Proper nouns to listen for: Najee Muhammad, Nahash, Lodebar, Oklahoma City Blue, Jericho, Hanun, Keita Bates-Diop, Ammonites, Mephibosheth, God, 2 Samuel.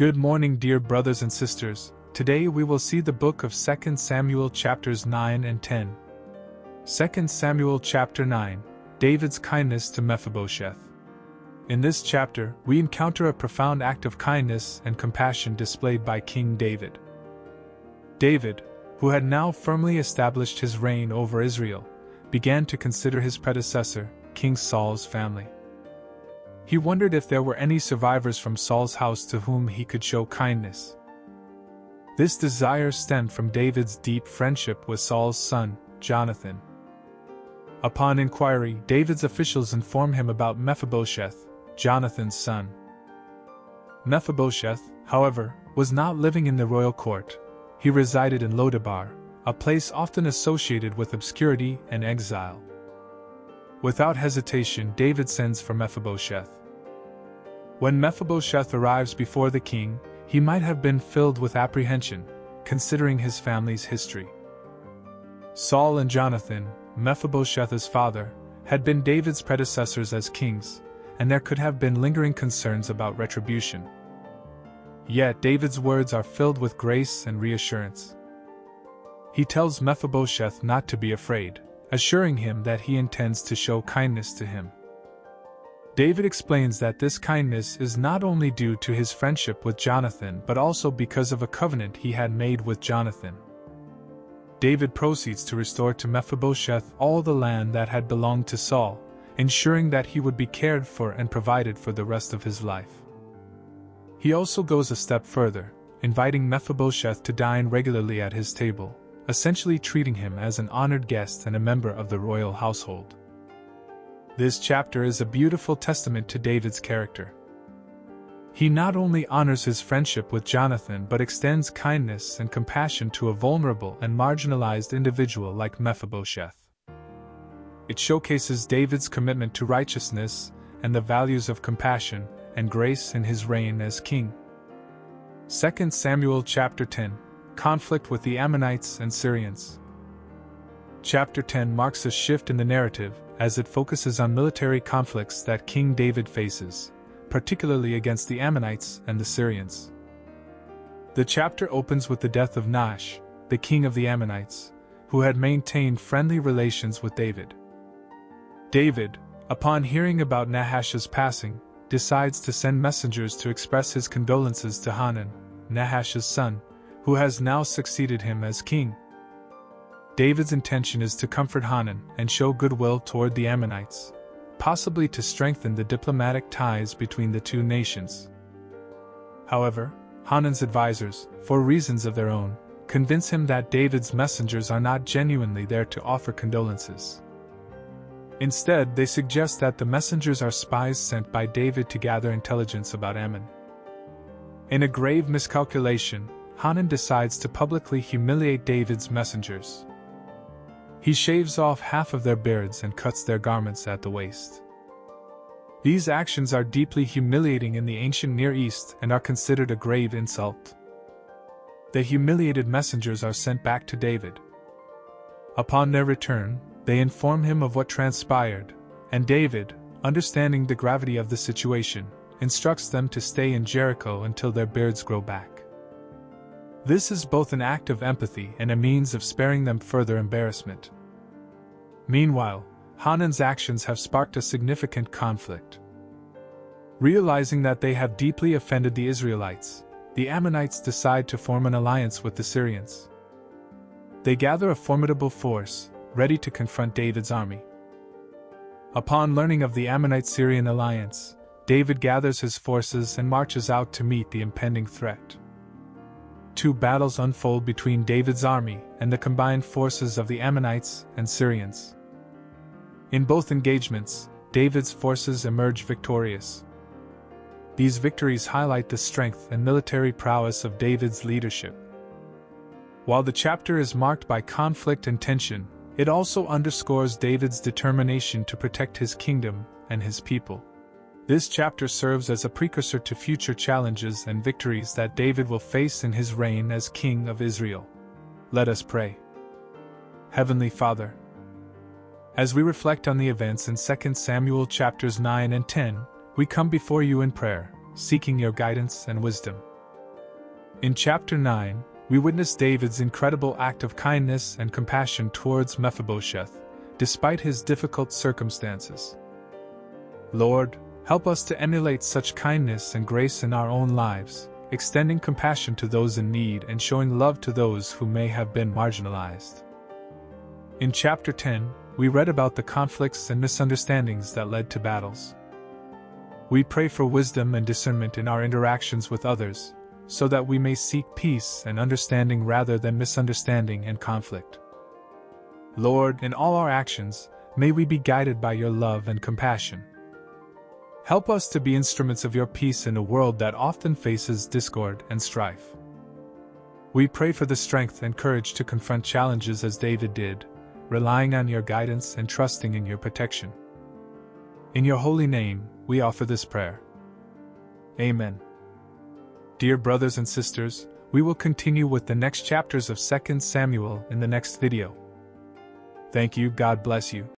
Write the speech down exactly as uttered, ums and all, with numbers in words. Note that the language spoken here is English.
Good morning, dear brothers and sisters. Today we will see the book of Second Samuel chapters nine and ten. Second Samuel chapter nine, David's kindness to Mephibosheth. In this chapter, we encounter a profound act of kindness and compassion displayed by King David. David, who had now firmly established his reign over Israel, began to consider his predecessor, King Saul's family. He wondered if there were any survivors from Saul's house to whom he could show kindness. This desire stemmed from David's deep friendship with Saul's son, Jonathan. Upon inquiry, David's officials informed him about Mephibosheth, Jonathan's son. Mephibosheth, however, was not living in the royal court. He resided in Lodebar, a place often associated with obscurity and exile. Without hesitation, David sends for Mephibosheth. When Mephibosheth arrives before the king, he might have been filled with apprehension, considering his family's history. Saul and Jonathan, Mephibosheth's father, had been David's predecessors as kings, and there could have been lingering concerns about retribution. Yet David's words are filled with grace and reassurance. He tells Mephibosheth not to be afraid, assuring him that he intends to show kindness to him. David explains that this kindness is not only due to his friendship with Jonathan but also because of a covenant he had made with Jonathan. David proceeds to restore to Mephibosheth all the land that had belonged to Saul, ensuring that he would be cared for and provided for the rest of his life. He also goes a step further, inviting Mephibosheth to dine regularly at his table, essentially treating him as an honored guest and a member of the royal household. This chapter is a beautiful testament to David's character. He not only honors his friendship with Jonathan but extends kindness and compassion to a vulnerable and marginalized individual like Mephibosheth. It showcases David's commitment to righteousness and the values of compassion and grace in his reign as king. Second Samuel chapter ten, Conflict with the Ammonites and Syrians. Chapter ten marks a shift in the narrative as it focuses on military conflicts that King David faces, particularly against the Ammonites and the Syrians. The chapter opens with the death of Nahash, the king of the Ammonites, who had maintained friendly relations with David. David, upon hearing about Nahash's passing, decides to send messengers to express his condolences to Hanun, Nahash's son, who has now succeeded him as king. David's intention is to comfort Hanun and show goodwill toward the Ammonites, possibly to strengthen the diplomatic ties between the two nations. However, Hanun's advisors, for reasons of their own, convince him that David's messengers are not genuinely there to offer condolences. Instead, they suggest that the messengers are spies sent by David to gather intelligence about Ammon. In a grave miscalculation, Hanun decides to publicly humiliate David's messengers. He shaves off half of their beards and cuts their garments at the waist. These actions are deeply humiliating in the ancient Near East and are considered a grave insult. The humiliated messengers are sent back to David. Upon their return, they inform him of what transpired, and David, understanding the gravity of the situation, instructs them to stay in Jericho until their beards grow back. This is both an act of empathy and a means of sparing them further embarrassment. Meanwhile, Hanun's actions have sparked a significant conflict. Realizing that they have deeply offended the Israelites, the Ammonites decide to form an alliance with the Syrians. They gather a formidable force, ready to confront David's army. Upon learning of the Ammonite-Syrian alliance, David gathers his forces and marches out to meet the impending threat. Two battles unfold between David's army and the combined forces of the Ammonites and Syrians. In both engagements, David's forces emerge victorious. These victories highlight the strength and military prowess of David's leadership. While the chapter is marked by conflict and tension, it also underscores David's determination to protect his kingdom and his people. This chapter serves as a precursor to future challenges and victories that David will face in his reign as King of Israel. Let us pray. Heavenly Father, as we reflect on the events in Second Samuel chapters nine and ten, we come before you in prayer, seeking your guidance and wisdom. In chapter nine, we witness David's incredible act of kindness and compassion towards Mephibosheth, despite his difficult circumstances. Lord, help us to emulate such kindness and grace in our own lives, extending compassion to those in need and showing love to those who may have been marginalized. In chapter ten, we read about the conflicts and misunderstandings that led to battles. We pray for wisdom and discernment in our interactions with others, so that we may seek peace and understanding rather than misunderstanding and conflict. Lord, in all our actions, may we be guided by your love and compassion. Help us to be instruments of your peace in a world that often faces discord and strife. We pray for the strength and courage to confront challenges as David did, relying on your guidance and trusting in your protection. In your holy name, we offer this prayer. Amen. Dear brothers and sisters, we will continue with the next chapters of Second Samuel in the next video. Thank you. God bless you.